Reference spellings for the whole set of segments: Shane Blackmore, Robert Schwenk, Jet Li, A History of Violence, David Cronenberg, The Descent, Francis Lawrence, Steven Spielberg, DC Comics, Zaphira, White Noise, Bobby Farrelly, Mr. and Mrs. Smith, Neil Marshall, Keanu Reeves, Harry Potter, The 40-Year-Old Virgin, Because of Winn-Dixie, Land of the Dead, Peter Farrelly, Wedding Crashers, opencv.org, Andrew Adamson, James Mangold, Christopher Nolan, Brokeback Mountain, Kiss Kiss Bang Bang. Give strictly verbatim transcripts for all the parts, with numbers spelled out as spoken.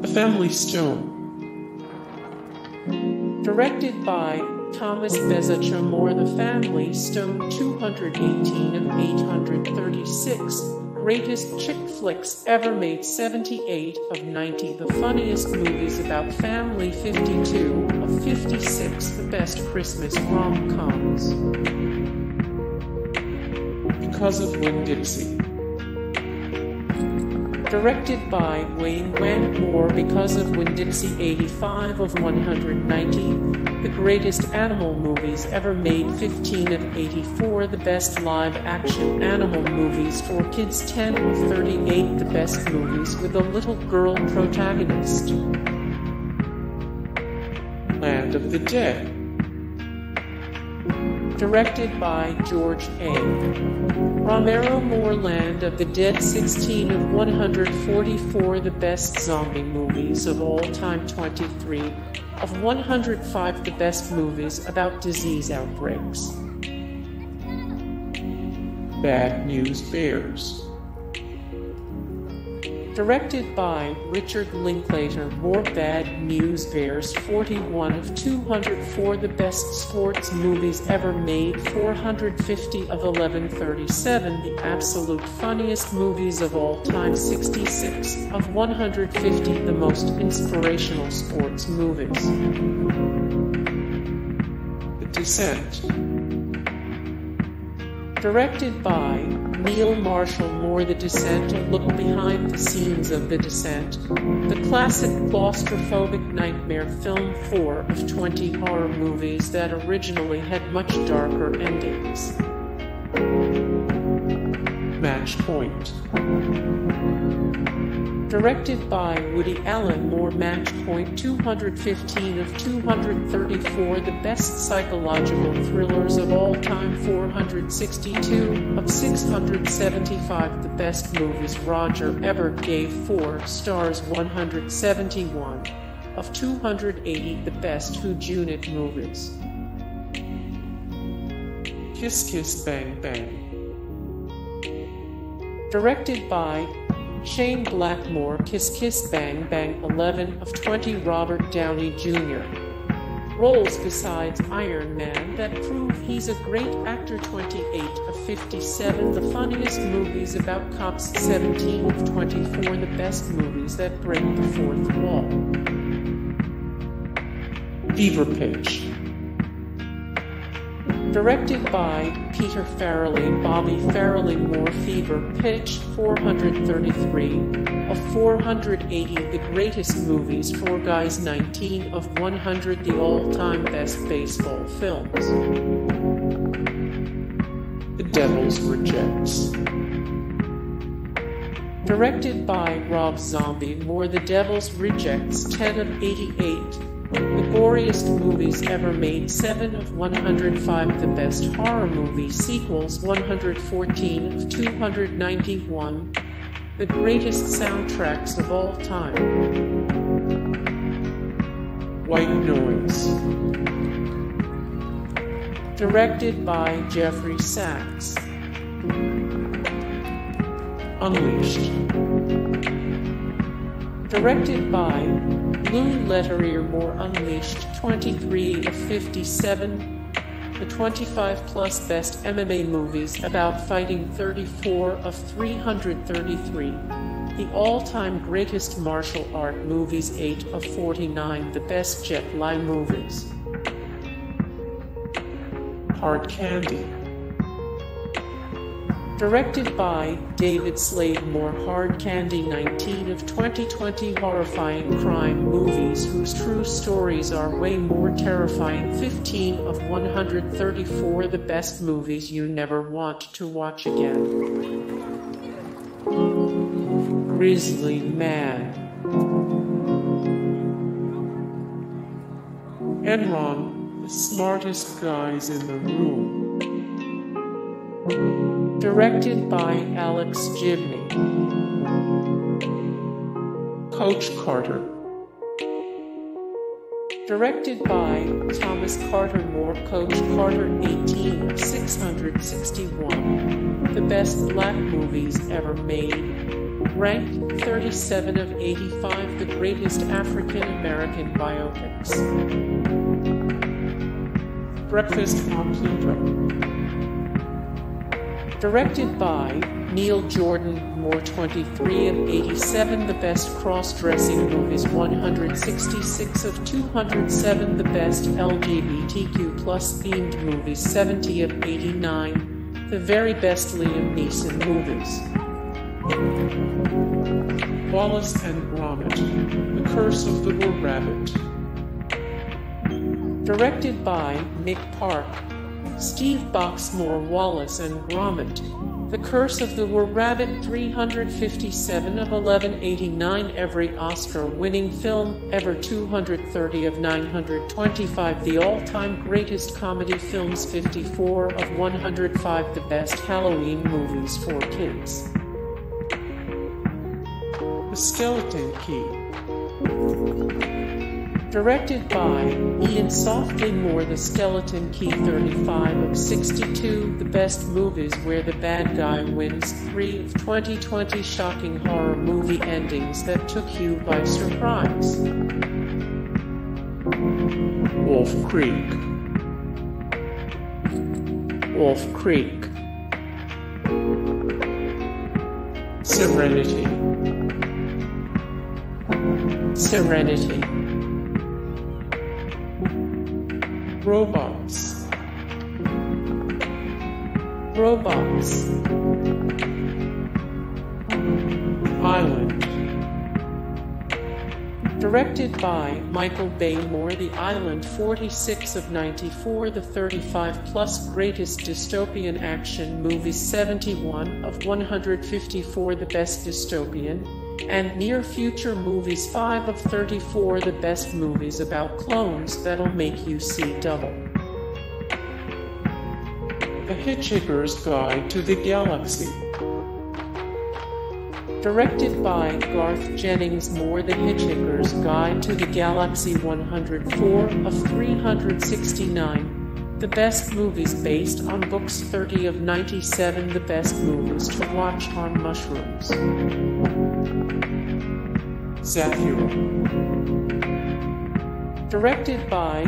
The Family Stone. Directed by Thomas Bezucher Moore, The Family Stone, two hundred eighteen of eight hundred thirty-six greatest chick flicks ever made, seventy-eight of ninety the funniest movies about family, fifty-two of fifty-six the best Christmas rom-coms. Because of Winn-Dixie. Directed by Wayne Wang or Because of Winn-Dixie, eighty-five of one hundred ninety, the greatest animal movies ever made, fifteen of eighty-four, the best live-action animal movies for kids, ten of thirty-eight, the best movies with a little girl protagonist. Land of the Dead. Directed by George A. Romero Moore, Land of the Dead, sixteen of one hundred forty-four the best zombie movies of all time, twenty-three of one hundred five the best movies about disease outbreaks. Bad News Bears. Directed by Richard Linklater, War Bad News Bears, forty-one of two hundred four the best sports movies ever made, four hundred fifty of eleven thirty-seven the absolute funniest movies of all time, sixty-six of one hundred fifty the most inspirational sports movies. The Descent. Directed by Neil Marshall Moore, The Descent, a look behind the scenes of The Descent, the classic claustrophobic nightmare film, four of twenty horror movies that originally had much darker endings. Match Point. Directed by Woody Allen Moore, Match Point, two hundred fifteen of two hundred thirty-four the best psychological thrillers of all time, four hundred sixty-two of six hundred seventy-five the best movies Roger Ebert gave four stars, one hundred seventy-one of two hundred eighty the best whodunit movies. Kiss Kiss Bang Bang. Directed by Shane Blackmore, Kiss Kiss Bang Bang, eleven of twenty Robert Downey Junior roles besides Iron Man that prove he's a great actor, twenty-eight of fifty-seven the funniest movies about cops, seventeen of twenty-four the best movies that break the fourth wall. Fever Pitch. Directed by Peter Farrelly, Bobby Farrelly Moore, Fever Pitch, four hundred thirty-three of four hundred eighty the greatest movies for guys, nineteen of one hundred the all-time best baseball films. The Devil's Rejects. Directed by Rob Zombie Moore, The Devil's Rejects, ten of eighty-eight the goriest movies ever made, seven of one hundred five the best horror movie sequels, one hundred fourteen of two hundred ninety-one the greatest soundtracks of all time. White Noise. Directed by Jeffrey Sachs. Unleashed. Directed by Blue Letterier Moore, Unleashed, twenty-three of fifty-seven the twenty-five plus best M M A movies about fighting, thirty-four of three hundred thirty-three the all-time greatest martial art movies, eight of forty-nine the best Jet Li movies. Hard Candy. Directed by David Slade Moore, Hard Candy, nineteen of twenty twenty horrifying crime movies whose true stories are way more terrifying, fifteen of one hundred thirty-four the best movies you never want to watch again. Grizzly Man. Enron, the smartest guys in the room. Directed by Alex Gibney. Coach Carter. Directed by Thomas Carter Moore, Coach Carter, eighteen of six hundred sixty-one the best black movies ever made, ranked thirty-seven of eighty-five the greatest African-American biopics. Breakfast on Pluto. Directed by Neil Jordan Moore, twenty-three of eighty-seven the best cross-dressing movies, one hundred sixty-six of two hundred seven the best L G B T Q plus themed movies, seventy of eighty-nine the very best Liam Neeson movies. Wallace and Gromit: The Curse of the Were-Rabbit. Directed by Nick Park, Steve Boxmoor, Wallace and Gromit: The Curse of the Were-Rabbit, three hundred fifty-seven of eleven eighty-nine every Oscar-winning film ever, two hundred thirty of nine hundred twenty-five the all-time greatest comedy films, fifty-four of one hundred five the best Halloween movies for kids. The Skeleton Key. Directed by Ian Softly Moore, The Skeleton Key, thirty-five of sixty-two the best movies where the bad guy wins, three of twenty twenty shocking horror movie endings that took you by surprise. Wolf Creek. Wolf Creek. Serenity. Serenity. Robots. Robots. Island. Directed by Michael Bay Moore, The Island, forty-six of ninety-four the thirty-five plus greatest dystopian action movies, seventy-one of one hundred fifty-four the best dystopian and near future movies, five of thirty-four the best movies about clones that'll make you see double. The Hitchhiker's Guide to the Galaxy. Directed by Garth Jennings Moore, The Hitchhiker's Guide to the Galaxy, one hundred four of three hundred sixty-nine the best movies based on books, thirty of ninety-seven the best movies to watch on mushrooms. Zaphira. Directed by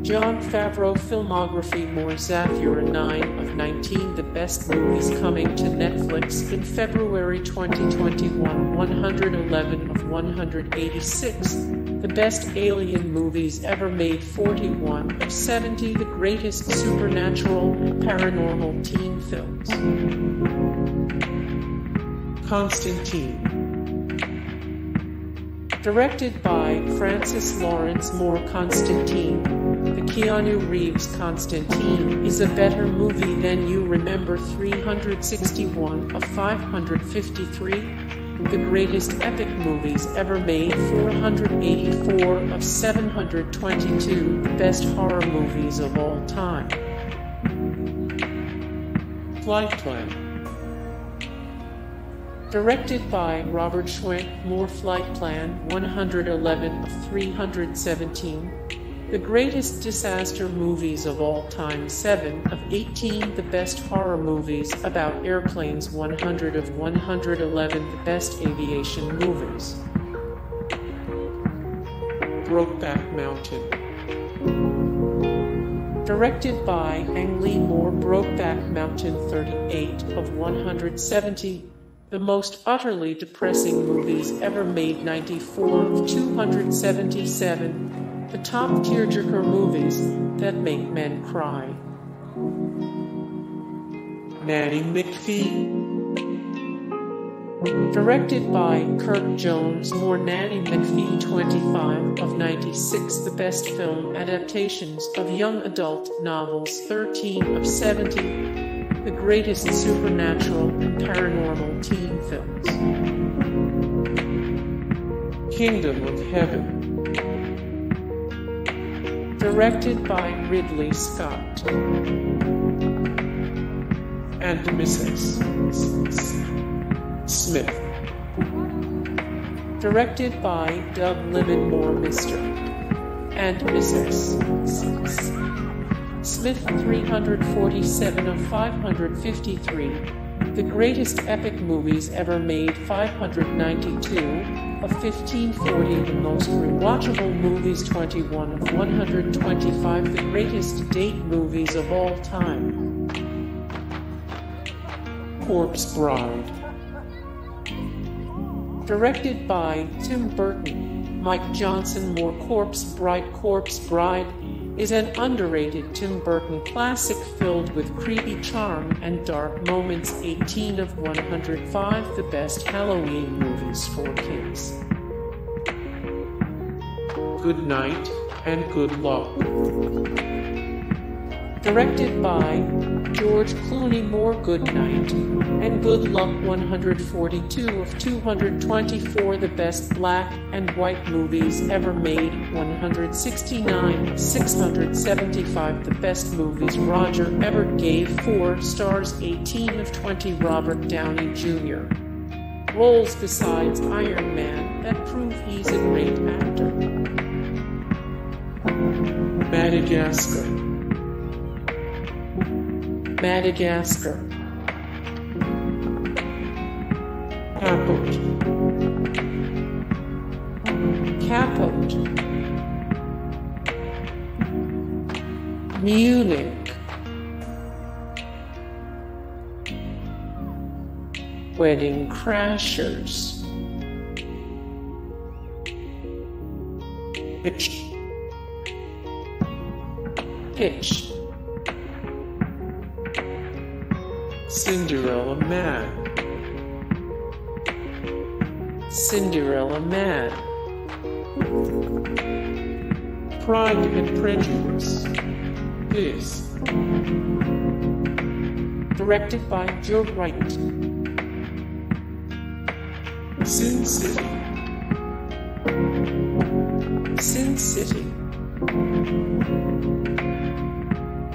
Jon Favreau, filmography Moore, Zaphira, nine of nineteen the best movies coming to Netflix in February twenty twenty-one, one hundred eleven of one hundred eighty-six the best alien movies ever made, forty-one of seventy the greatest supernatural and paranormal teen films. Constantine. Directed by Francis Lawrence Moore, Constantine, the Keanu Reeves Constantine, is a better movie than you remember, three hundred sixty-one of five hundred fifty-three the greatest epic movies ever made, four hundred eighty-four of seven hundred twenty-two the best horror movies of all time. Flight Plan. Directed by Robert Schwenk Moore, Flight Plan, one hundred eleven of three hundred seventeen the greatest disaster movies of all time, seven of eighteen the best horror movies about airplanes, one hundred of one hundred eleven the best aviation movies. Brokeback Mountain. Directed by Ang Lee Moore, Brokeback Mountain, thirty-eight of one hundred seventy the most utterly depressing movies ever made, ninety-four of two hundred seventy-seven the top tearjerker movies that make men cry. Nanny McPhee. Directed by Kirk Jones Moore, Nanny McPhee, twenty-five of ninety-six the best film adaptations of young adult novels, thirteen of seventy the greatest supernatural and paranormal teen films. Kingdom of Heaven. Directed by Ridley Scott. And Missus Smith. Directed by Doug Liman Moore, Mister and Missus Smith, three hundred forty-seven of five hundred fifty-three The Greatest Epic Movies Ever Made five hundred ninety-two, of fifteen forty The Most Rewatchable Movies twenty-one of one hundred twenty-five The Greatest Date Movies of All Time. Corpse Bride. Directed by Tim Burton, Mike Johnson Moore. Corpse Bride. Corpse Bride is an underrated Tim Burton classic filled with creepy charm and dark moments. eighteen of one hundred five The Best Halloween Movies for Kids. Good Night and Good Luck. Directed by George Clooney Moore. Good Night and Good Luck one hundred forty-two of two hundred twenty-four The Best Black and White Movies Ever Made one hundred sixty-nine of six hundred seventy-five The Best Movies Roger Ebert Gave four Stars. eighteen of twenty Robert Downey Junior Roles besides Iron Man that prove he's a great actor. Madagascar. Madagascar. Capote. Capote. Munich. Wedding Crashers. Pitch. Pitch. Cinderella Man. Cinderella Man. Pride and Prejudice. This. Directed by Joe Wright. Sin City. Sin City.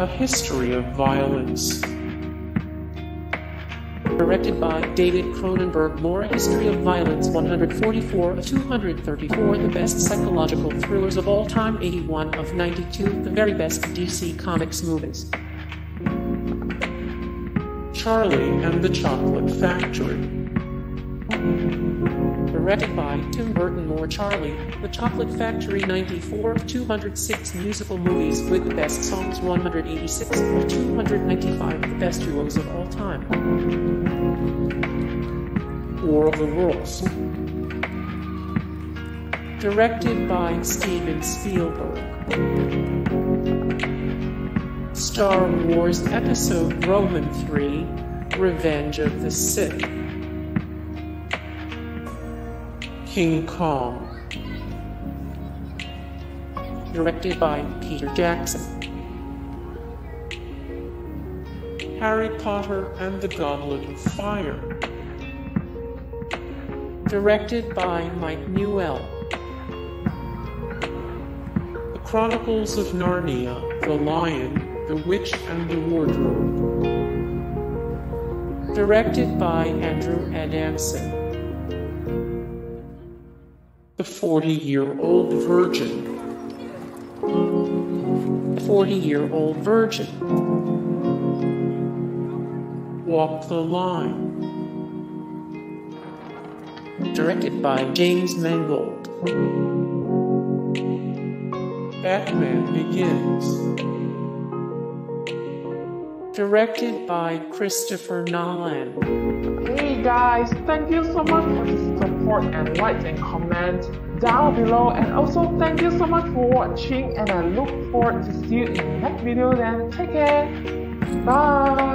A History of Violence. Directed by David Cronenberg Moore. History of Violence one hundred forty-four of two hundred thirty-four The Best Psychological Thrillers of All Time. eighty-one of ninety-two The Very Best D C Comics Movies. Charlie and the Chocolate Factory. Directed by Tim Burton Moore. Charlie, The Chocolate Factory ninety-four of two hundred six musical movies with the best songs. one hundred eighty-six of two hundred ninety-five the best duos of all time. War of the Worlds. Directed by Steven Spielberg. Star Wars Episode Roman three, Revenge of the Sith. King Kong. Directed by Peter Jackson. Harry Potter and the Goblet of Fire. Directed by Mike Newell. The Chronicles of Narnia, The Lion, The Witch, and the Wardrobe. Directed by Andrew Adamson. The forty-year-old Virgin. The forty-year-old Virgin. Walk the Line. Directed by James Mangold. Batman Begins. Directed by Christopher Nolan. Hey guys, thank you so much for the support and like and comment down below, and also thank you so much for watching, and I look forward to see you in the next video. Then take care. Bye.